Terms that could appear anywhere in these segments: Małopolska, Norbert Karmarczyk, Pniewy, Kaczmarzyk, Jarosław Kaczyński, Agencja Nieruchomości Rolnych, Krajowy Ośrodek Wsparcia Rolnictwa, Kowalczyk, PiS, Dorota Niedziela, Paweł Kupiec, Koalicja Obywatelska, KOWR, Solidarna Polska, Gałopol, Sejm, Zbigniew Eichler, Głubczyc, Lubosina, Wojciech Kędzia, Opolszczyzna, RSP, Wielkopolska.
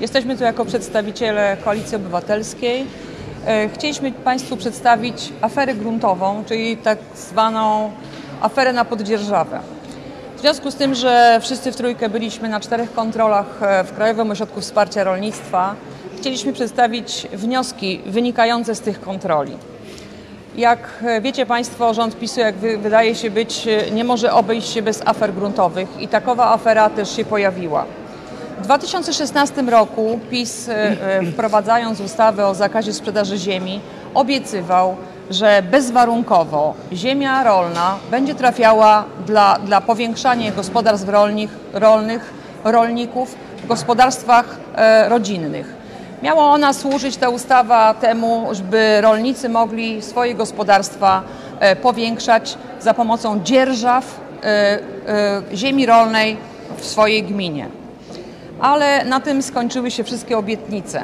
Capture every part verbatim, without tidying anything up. Jesteśmy tu jako przedstawiciele Koalicji Obywatelskiej. Chcieliśmy Państwu przedstawić aferę gruntową, czyli tak zwaną aferę na poddzierżawę. W związku z tym, że wszyscy w trójkę byliśmy na czterech kontrolach w Krajowym Ośrodku Wsparcia Rolnictwa, chcieliśmy przedstawić wnioski wynikające z tych kontroli. Jak wiecie Państwo, rząd PiSu, jak wydaje się być, nie może obejść się bez afer gruntowych i takowa afera też się pojawiła. W dwa tysiące szesnastym roku PiS, wprowadzając ustawę o zakazie sprzedaży ziemi, obiecywał, że bezwarunkowo ziemia rolna będzie trafiała dla, dla powiększania gospodarstw rolnych, rolnych, rolników w gospodarstwach e, rodzinnych. Miała ona służyć, ta ustawa, temu, żeby rolnicy mogli swoje gospodarstwa e, powiększać za pomocą dzierżaw e, e, ziemi rolnej w swojej gminie. Ale na tym skończyły się wszystkie obietnice.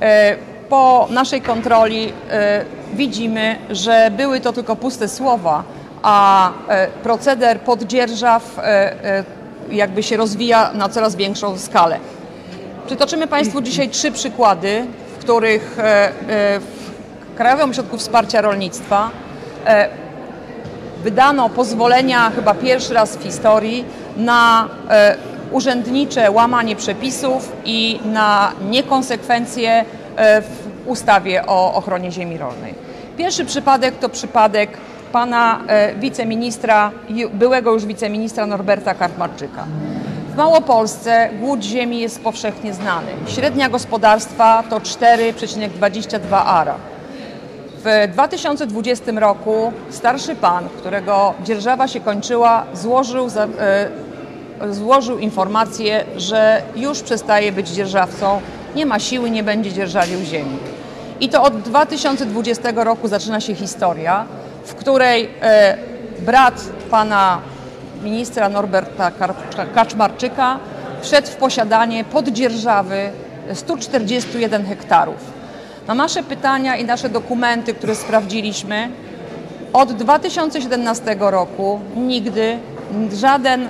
E, po naszej kontroli e, widzimy, że były to tylko puste słowa, a e, proceder poddzierżaw e, e, jakby się rozwija na coraz większą skalę. Przytoczymy Państwu dzisiaj trzy przykłady, w których e, e, w Krajowym Ośrodku Wsparcia Rolnictwa e, wydano pozwolenia chyba pierwszy raz w historii na e, urzędnicze łamanie przepisów i na niekonsekwencje w ustawie o ochronie ziemi rolnej. Pierwszy przypadek to przypadek pana wiceministra, byłego już wiceministra Norberta Karmarczyka. W Małopolsce głód ziemi jest powszechnie znany. Średnia gospodarstwa to cztery przecinek dwadzieścia dwa ara. W dwa tysiące dwudziestym roku starszy pan, którego dzierżawa się kończyła, złożył za, złożył informację, że już przestaje być dzierżawcą, nie ma siły, nie będzie dzierżawił ziemi. I to od dwa tysiące dwudziestego roku zaczyna się historia, w której e, brat pana ministra Norberta Kaczmarczyka wszedł w posiadanie poddzierżawy stu czterdziestu jeden hektarów. Na nasze pytania i nasze dokumenty, które sprawdziliśmy, od dwa tysiące siedemnastego roku nigdy żaden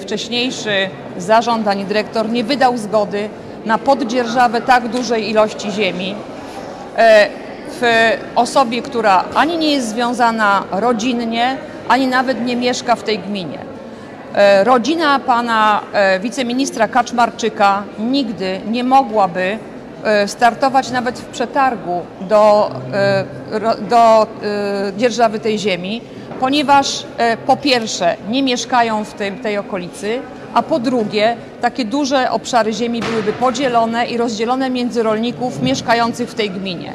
wcześniejszy zarząd ani dyrektor nie wydał zgody na poddzierżawę tak dużej ilości ziemi w osobie, która ani nie jest związana rodzinnie, ani nawet nie mieszka w tej gminie. Rodzina pana wiceministra Kaczmarczyka nigdy nie mogłaby startować nawet w przetargu do, do dzierżawy tej ziemi, ponieważ e, po pierwsze nie mieszkają w tej, tej okolicy, a po drugie takie duże obszary ziemi byłyby podzielone i rozdzielone między rolników mieszkających w tej gminie.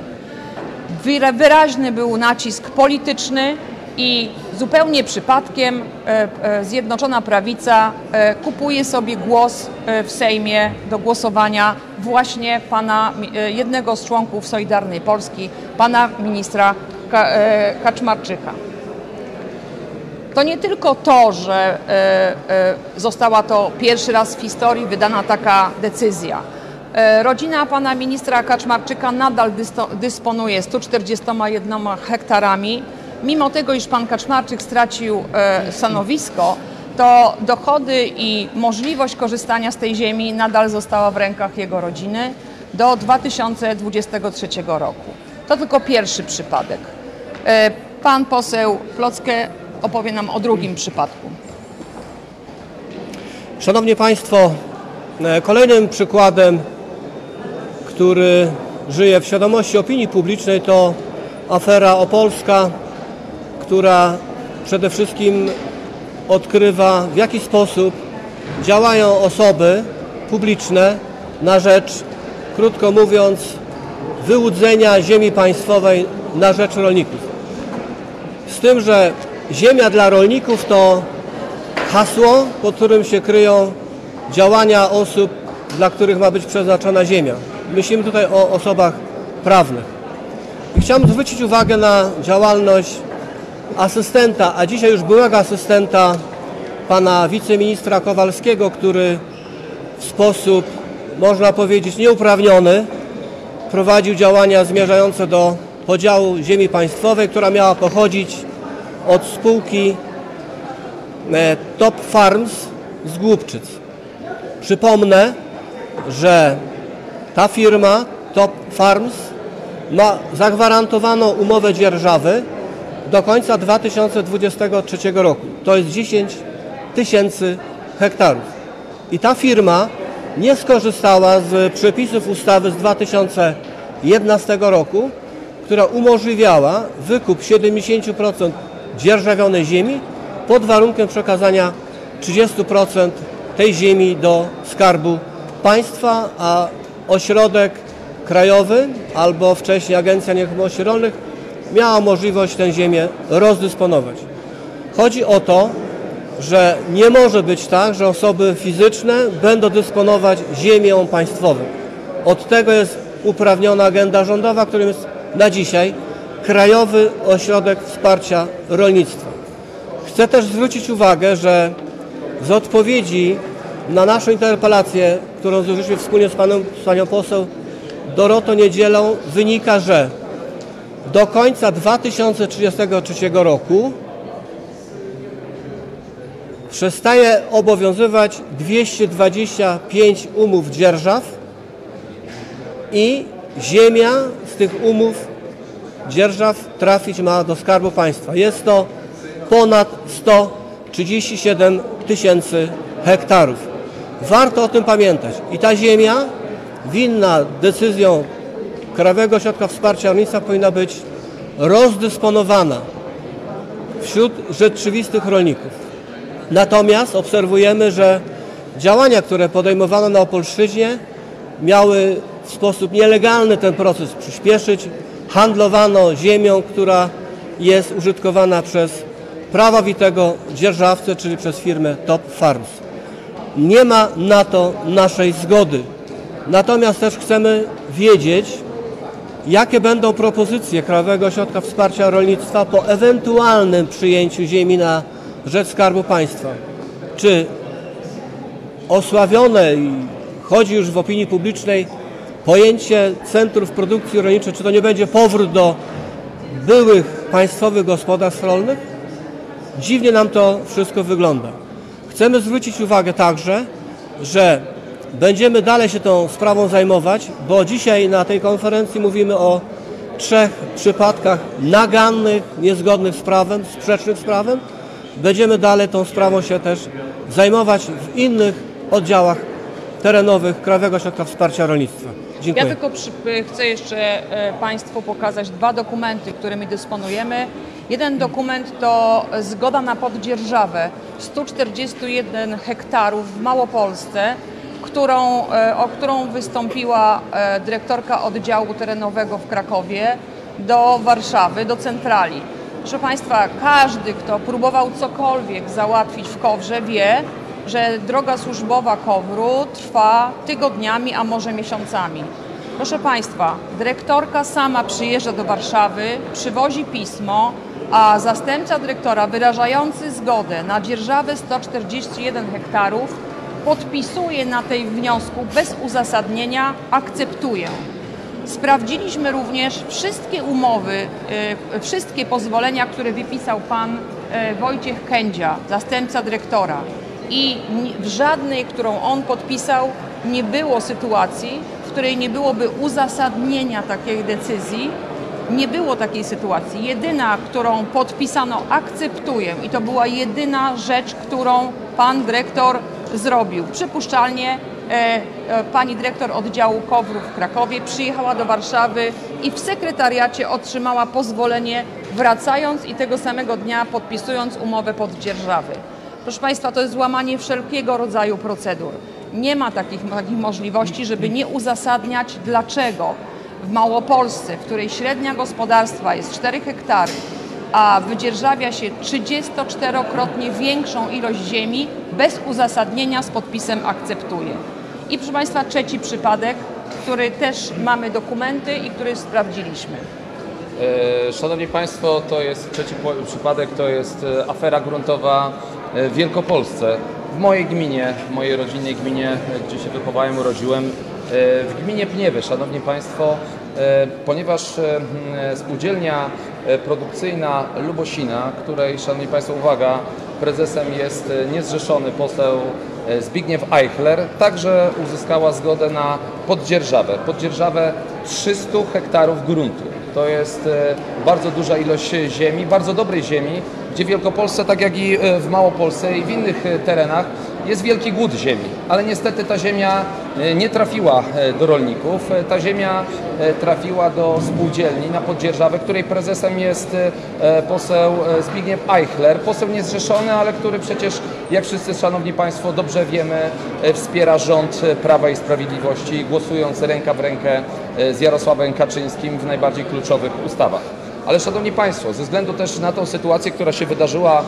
Wyraźny był nacisk polityczny i zupełnie przypadkiem e, e, Zjednoczona Prawica e, kupuje sobie głos e, w Sejmie do głosowania właśnie pana, e, jednego z członków Solidarnej Polski, pana ministra Ka, e, Kaczmarczyka. To nie tylko to, że została to pierwszy raz w historii wydana taka decyzja. Rodzina pana ministra Kaczmarczyka nadal dysponuje stu czterdziestoma jednoma hektarami. Mimo tego, iż pan Kaczmarczyk stracił stanowisko, to dochody i możliwość korzystania z tej ziemi nadal została w rękach jego rodziny do dwa tysiące dwudziestego trzeciego roku. To tylko pierwszy przypadek. Pan poseł Plocke opowie nam o drugim przypadku. Szanowni Państwo, kolejnym przykładem, który żyje w świadomości opinii publicznej, to afera opolska, która przede wszystkim odkrywa, w jaki sposób działają osoby publiczne na rzecz, krótko mówiąc, wyłudzenia ziemi państwowej na rzecz rolników. Z tym, że ziemia dla rolników to hasło, pod którym się kryją działania osób, dla których ma być przeznaczona ziemia. Myślimy tutaj o osobach prawnych. I chciałem zwrócić uwagę na działalność asystenta, a dzisiaj już byłego asystenta pana wiceministra Kowalskiego, który w sposób, można powiedzieć, nieuprawniony prowadził działania zmierzające do podziału ziemi państwowej, która miała pochodzić od spółki Top Farms z Głubczyc. Przypomnę, że Ta firma, Top Farms, ma zagwarantowaną umowę dzierżawy do końca dwa tysiące dwudziestego trzeciego roku. To jest dziesięć tysięcy hektarów. I ta firma nie skorzystała z przepisów ustawy z dwa tysiące jedenastego roku, która umożliwiała wykup siedemdziesiąt procent dzierżawionej ziemi pod warunkiem przekazania trzydzieści procent tej ziemi do Skarbu Państwa, a ośrodek krajowy albo wcześniej Agencja Nieruchomości Rolnych miała możliwość tę ziemię rozdysponować. Chodzi o to, że nie może być tak, że osoby fizyczne będą dysponować ziemią państwową. Od tego jest uprawniona agenda rządowa, którą jest na dzisiaj Krajowy Ośrodek Wsparcia Rolnictwa. Chcę też zwrócić uwagę, że z odpowiedzi na naszą interpelację, którą złożyliśmy wspólnie z, panem, z panią poseł Dorotą Niedzielą, wynika, że do końca dwa tysiące trzydziestego trzeciego roku przestaje obowiązywać dwieście dwadzieścia pięć umów dzierżaw i ziemia z tych umów dzierżaw trafić ma do Skarbu Państwa. Jest to ponad sto trzydzieści siedem tysięcy hektarów. Warto o tym pamiętać. I ta ziemia winna decyzją Krajowego Ośrodka Wsparcia Rolnictwa powinna być rozdysponowana wśród rzeczywistych rolników. Natomiast obserwujemy, że działania, które podejmowano na Opolszczyźnie, miały w sposób nielegalny ten proces przyspieszyć. Handlowano ziemią, która jest użytkowana przez prawowitego dzierżawcę, czyli przez firmę Top Farms. Nie ma na to naszej zgody. Natomiast też chcemy wiedzieć, jakie będą propozycje Krajowego Ośrodka Wsparcia Rolnictwa po ewentualnym przyjęciu ziemi na rzecz Skarbu Państwa. Czy osławione, i chodzi już w opinii publicznej, pojęcie centrów produkcji rolniczej, czy to nie będzie powrót do byłych państwowych gospodarstw rolnych? Dziwnie nam to wszystko wygląda. Chcemy zwrócić uwagę także, że będziemy dalej się tą sprawą zajmować, bo dzisiaj na tej konferencji mówimy o trzech przypadkach nagannych, niezgodnych z prawem, sprzecznych z prawem. Będziemy dalej tą sprawą się też zajmować w innych oddziałach terenowych Krajowego Ośrodka Wsparcia Rolnictwa. Dziękuję. Ja tylko przy, chcę jeszcze Państwu pokazać dwa dokumenty, którymi dysponujemy. Jeden dokument to zgoda na poddzierżawę stu czterdziestu jeden hektarów w Małopolsce, którą, o którą wystąpiła dyrektorka oddziału terenowego w Krakowie do Warszawy, do centrali. Proszę Państwa, każdy, kto próbował cokolwiek załatwić w KOWR-ze, wie, że droga służbowa KOWR-u trwa tygodniami, a może miesiącami. Proszę Państwa, dyrektorka sama przyjeżdża do Warszawy, przywozi pismo, a zastępca dyrektora wyrażający zgodę na dzierżawę stu czterdziestu jeden hektarów podpisuje na tej wniosku bez uzasadnienia, akceptuję. Sprawdziliśmy również wszystkie umowy, wszystkie pozwolenia, które wypisał pan Wojciech Kędzia, zastępca dyrektora. I w żadnej, którą on podpisał, nie było sytuacji, w której nie byłoby uzasadnienia takiej decyzji. Nie było takiej sytuacji. Jedyna, którą podpisano, akceptuję, i to była jedyna rzecz, którą pan dyrektor zrobił. Przypuszczalnie e, e, pani dyrektor oddziału KOWR-u w Krakowie przyjechała do Warszawy i w sekretariacie otrzymała pozwolenie, wracając i tego samego dnia podpisując umowę poddzierżawy. Proszę Państwa, to jest złamanie wszelkiego rodzaju procedur. Nie ma takich, takich możliwości, żeby nie uzasadniać, dlaczego w Małopolsce, w której średnia gospodarstwa jest cztery hektary, a wydzierżawia się trzydziestoczterokrotnie większą ilość ziemi, bez uzasadnienia z podpisem akceptuje. I proszę Państwa, trzeci przypadek, który też mamy dokumenty i który sprawdziliśmy. Szanowni Państwo, to jest trzeci przypadek, to jest afera gruntowa w Wielkopolsce. W mojej gminie, w mojej rodzinnej gminie, gdzie się wychowałem, urodziłem, w gminie Pniewy, Szanowni Państwo, ponieważ spółdzielnia produkcyjna Lubosina, której, Szanowni Państwo, uwaga, prezesem jest niezrzeszony poseł Zbigniew Eichler także uzyskała zgodę na poddzierżawę, poddzierżawę trzystu hektarów gruntu. To jest bardzo duża ilość ziemi, bardzo dobrej ziemi, gdzie w Wielkopolsce, tak jak i w Małopolsce i w innych terenach, jest wielki głód ziemi, ale niestety ta ziemia nie trafiła do rolników. Ta ziemia trafiła do spółdzielni na poddzierżawę, której prezesem jest poseł Zbigniew Eichler, poseł niezrzeszony, ale który przecież, jak wszyscy szanowni państwo dobrze wiemy, wspiera rząd Prawa i Sprawiedliwości, głosując ręka w rękę z Jarosławem Kaczyńskim w najbardziej kluczowych ustawach. Ale szanowni państwo, ze względu też na tą sytuację, która się wydarzyła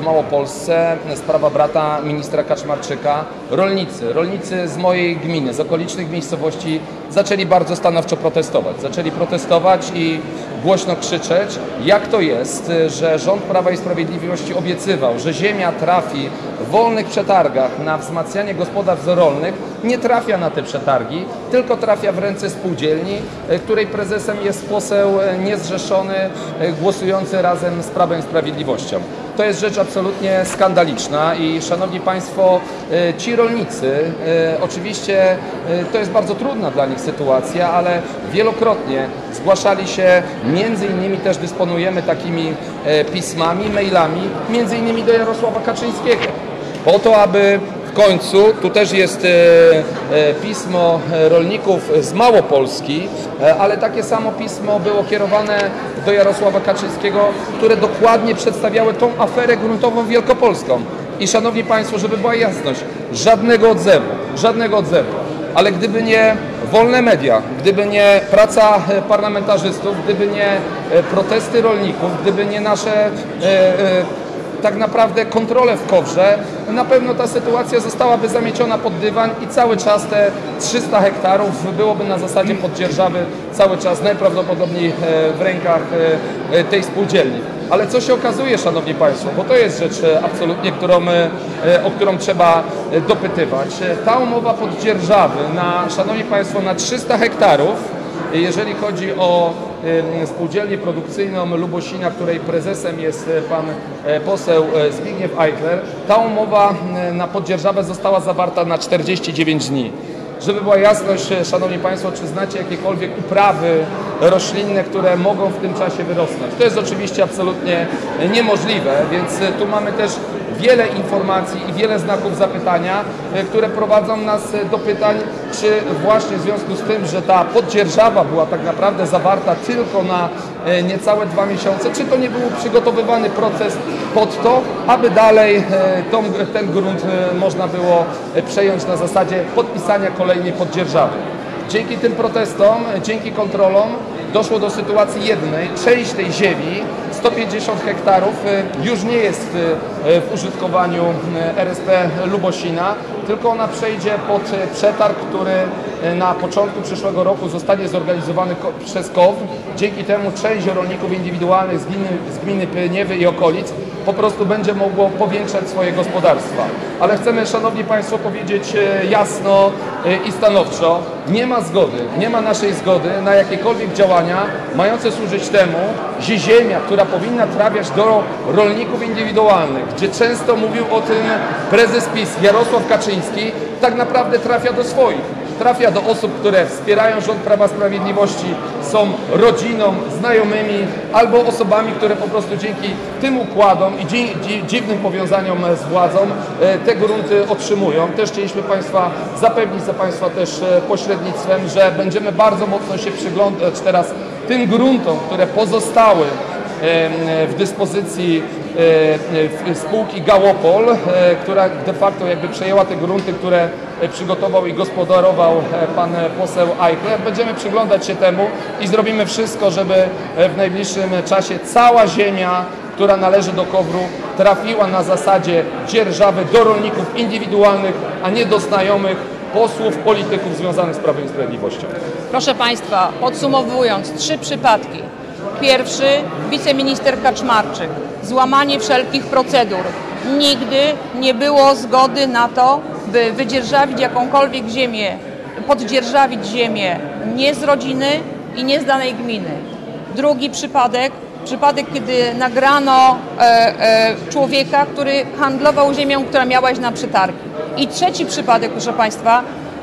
w Małopolsce, sprawa brata ministra Kaczmarczyka, rolnicy, rolnicy z mojej gminy, z okolicznych miejscowości zaczęli bardzo stanowczo protestować. Zaczęli protestować i głośno krzyczeć, jak to jest, że rząd Prawa i Sprawiedliwości obiecywał, że ziemia trafi w wolnych przetargach na wzmacnianie gospodarstw rolnych, nie trafia na te przetargi, tylko trafia w ręce spółdzielni, której prezesem jest poseł niezrzeszony, głosujący razem z Prawem i Sprawiedliwością. To jest rzecz absolutnie skandaliczna i, szanowni państwo, ci rolnicy, oczywiście to jest bardzo trudna dla nich sytuacja, ale wielokrotnie zgłaszali się, między innymi też dysponujemy takimi pismami, mailami, między innymi do Jarosława Kaczyńskiego, po to, aby w końcu, tu też jest pismo rolników z Małopolski, ale takie samo pismo było kierowane do Jarosława Kaczyńskiego, które dokładnie przedstawiały tą aferę gruntową wielkopolską. I szanowni państwo, żeby była jasność, żadnego odzewu, żadnego odzewu. Ale gdyby nie wolne media, gdyby nie praca parlamentarzystów, gdyby nie protesty rolników, gdyby nie nasze tak naprawdę kontrole w K O W R ze, na pewno ta sytuacja zostałaby zamieciona pod dywan i cały czas te trzysta hektarów byłoby na zasadzie poddzierżawy cały czas najprawdopodobniej w rękach tej spółdzielni. Ale co się okazuje, szanowni państwo, bo to jest rzecz absolutnie, którą, o którą trzeba dopytywać. Ta umowa poddzierżawy na, szanowni państwo, na trzysta hektarów, jeżeli chodzi o spółdzielnię produkcyjną Lubosina, której prezesem jest pan poseł Zbigniew Eichler, ta umowa na poddzierżawę została zawarta na czterdzieści dziewięć dni. Żeby była jasność, szanowni państwo, czy znacie jakiekolwiek uprawy roślinne, które mogą w tym czasie wyrosnąć? To jest oczywiście absolutnie niemożliwe, więc tu mamy też wiele informacji i wiele znaków zapytania, które prowadzą nas do pytań, czy właśnie w związku z tym, że ta poddzierżawa była tak naprawdę zawarta tylko na niecałe dwa miesiące, czy to nie był przygotowywany proces pod to, aby dalej tą, ten grunt można było przejąć na zasadzie podpisania kolejnej poddzierżawy. Dzięki tym protestom, dzięki kontrolom doszło do sytuacji jednej, część tej ziemi, sto pięćdziesiąt hektarów, już nie jest w użytkowaniu R S P Lubosina, tylko ona przejdzie pod przetarg, który na początku przyszłego roku zostanie zorganizowany przez K O W R. Dzięki temu część rolników indywidualnych z gminy, z gminy Pniewy i okolic po prostu będzie mogło powiększać swoje gospodarstwa. Ale chcemy, szanowni państwo, powiedzieć jasno i stanowczo, nie ma zgody, nie ma naszej zgody na jakiekolwiek działania mające służyć temu, że ziemia, która powinna trafiać do rolników indywidualnych, gdzie często mówił o tym prezes PiS Jarosław Kaczyński, tak naprawdę trafia do swoich. Trafia do osób, które wspierają rząd Prawa i Sprawiedliwości, są rodziną, znajomymi albo osobami, które po prostu dzięki tym układom i dzi dzi dziwnym powiązaniom z władzą te grunty otrzymują. Też chcieliśmy państwa zapewnić, za państwa też pośrednictwem, że będziemy bardzo mocno się przyglądać teraz tym gruntom, które pozostały w dyspozycji spółki Gałopol, która de facto jakby przejęła te grunty, które przygotował i gospodarował pan poseł Eichler. Będziemy przyglądać się temu i zrobimy wszystko, żeby w najbliższym czasie cała ziemia, która należy do K O W R u, trafiła na zasadzie dzierżawy do rolników indywidualnych, a nie do znajomych posłów, polityków związanych z Prawem i Sprawiedliwością. Proszę państwa, podsumowując, trzy przypadki. Pierwszy, wiceminister Kaczmarczyk. Złamanie wszelkich procedur. Nigdy nie było zgody na to, by wydzierżawić jakąkolwiek ziemię, poddzierżawić ziemię nie z rodziny i nie z danej gminy. Drugi przypadek, przypadek, kiedy nagrano e, e, człowieka, który handlował ziemią, która miała iść na przetargi. I trzeci przypadek, proszę Państwa,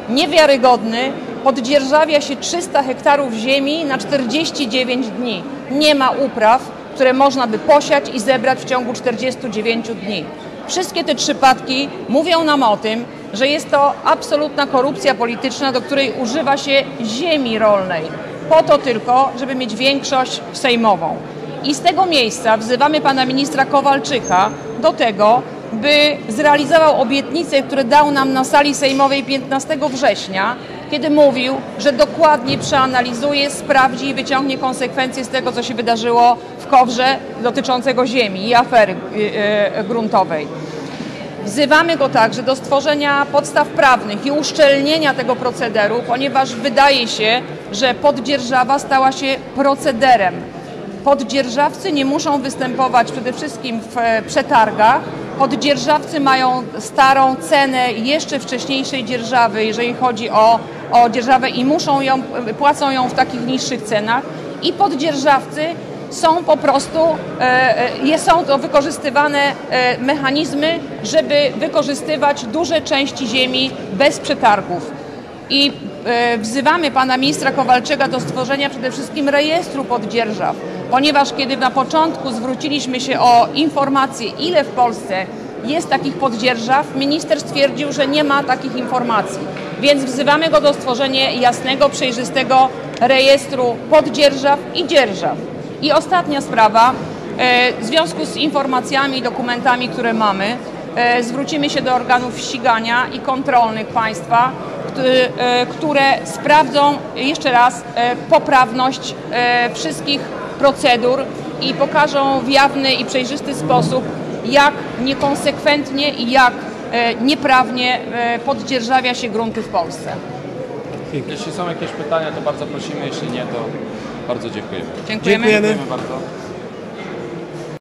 niewiarygodny, poddzierżawia się trzysta hektarów ziemi na czterdzieści dziewięć dni. Nie ma upraw, które można by posiać i zebrać w ciągu czterdziestu dziewięciu dni. Wszystkie te przypadki mówią nam o tym, że jest to absolutna korupcja polityczna, do której używa się ziemi rolnej, po to tylko, żeby mieć większość sejmową. I z tego miejsca wzywamy pana ministra Kowalczyka do tego, by zrealizował obietnice, które dał nam na sali sejmowej piętnastego września, kiedy mówił, że dokładnie przeanalizuje, sprawdzi i wyciągnie konsekwencje z tego, co się wydarzyło w K O W R ze dotyczącego ziemi i afery gruntowej. Wzywamy go także do stworzenia podstaw prawnych i uszczelnienia tego procederu, ponieważ wydaje się, że poddzierżawa stała się procederem. Poddzierżawcy nie muszą występować przede wszystkim w przetargach. Poddzierżawcy mają starą cenę jeszcze wcześniejszej dzierżawy, jeżeli chodzi o, o dzierżawę i muszą ją, płacą ją w takich niższych cenach. I poddzierżawcy są po prostu, e, są to wykorzystywane mechanizmy, żeby wykorzystywać duże części ziemi bez przetargów. I e, wzywamy pana ministra Kowalczyka do stworzenia przede wszystkim rejestru poddzierżaw, ponieważ kiedy na początku zwróciliśmy się o informację, ile w Polsce jest takich poddzierżaw, minister stwierdził, że nie ma takich informacji. Więc wzywamy go do stworzenia jasnego, przejrzystego rejestru poddzierżaw i dzierżaw. I ostatnia sprawa, w związku z informacjami i dokumentami, które mamy, zwrócimy się do organów ścigania i kontrolnych państwa, które sprawdzą jeszcze raz poprawność wszystkich procedur i pokażą w jawny i przejrzysty sposób, jak niekonsekwentnie i jak nieprawnie poddzierżawia się grunty w Polsce. Jeśli są jakieś pytania, to bardzo prosimy, jeśli nie, to bardzo dziękujemy. Dziękujemy, dziękujemy bardzo.